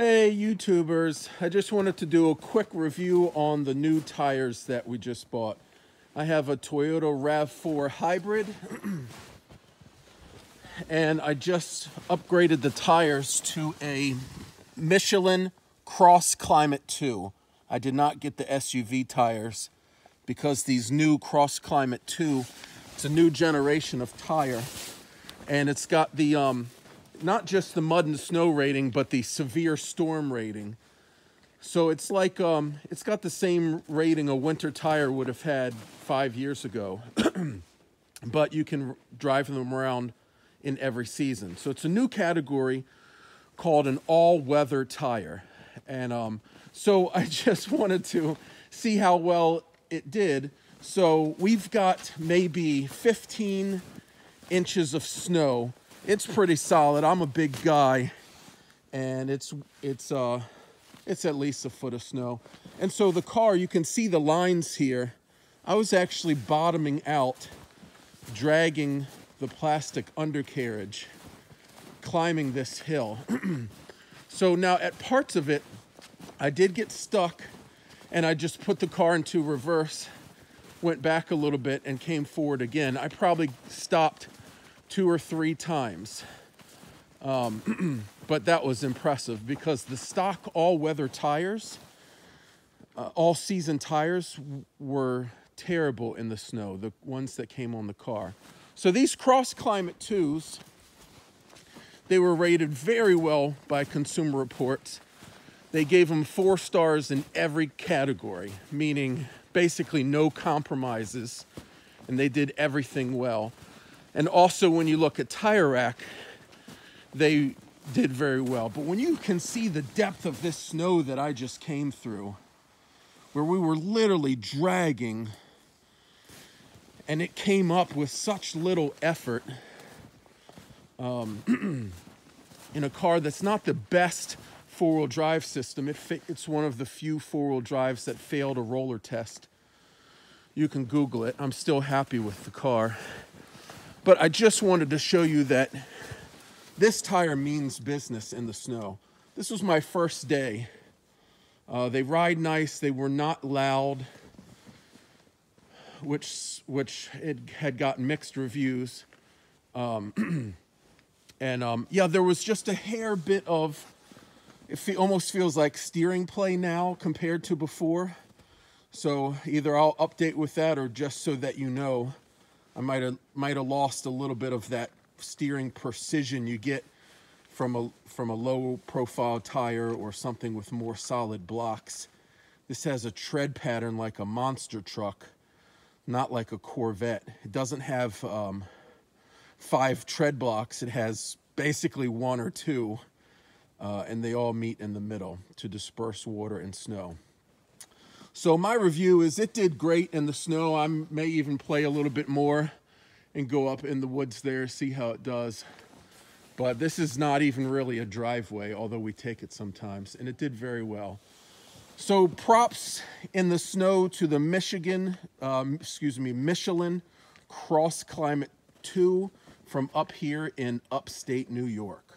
Hey YouTubers, I just wanted to do a quick review on the new tires that we just bought. I have a Toyota RAV4 Hybrid and I just upgraded the tires to a Michelin Cross Climate 2. I did not get the SUV tires because these new Cross Climate 2, it's a new generation of tire and it's got the not just the mud and snow rating, but the severe storm rating. So it's like, it's got the same rating a winter tire would have had 5 years ago, but you can drive them around in every season. So it's a new category called an all-weather tire. And so I just wanted to see how well it did. So we've got maybe 15 inches of snow. It's pretty solid. I'm a big guy and it's at least a foot of snow. And so the car, you can see the lines here. I was actually bottoming out, dragging the plastic undercarriage, climbing this hill. So now at parts of it, I did get stuck and I just put the car into reverse, went back a little bit and came forward again. I probably stopped two or three times, but that was impressive because the stock all-weather tires, all-season tires were terrible in the snow, the ones that came on the car. So these Cross Climate 2s, they were rated very well by Consumer Reports. They gave them 4 stars in every category, meaning basically no compromises, and they did everything well. And also when you look at Tire Rack, they did very well. But when you can see the depth of this snow that I just came through, where we were literally dragging, and it came up with such little effort in a car that's not the best four-wheel drive system. It's one of the few four-wheel drives that failed a roller test. You can Google it. I'm still happy with the car. But I just wanted to show you that this tire means business in the snow. This was my first day. They ride nice. They were not loud, which it had gotten mixed reviews. Yeah, there was just a hair bit of, it almost feels like steering play now compared to before. So either I'll update with that or just so that you know, I might have lost a little bit of that steering precision you get from a low profile tire or something with more solid blocks. This has a tread pattern like a monster truck, not like a Corvette. It doesn't have 5 tread blocks. It has basically 1 or 2, and they all meet in the middle to disperse water and snow. So my review is it did great in the snow. I may even play a little bit more and go up in the woods there, see how it does. But this is not even really a driveway, although we take it sometimes, and it did very well. So props in the snow to the Michelin Cross Climate 2 from up here in upstate New York.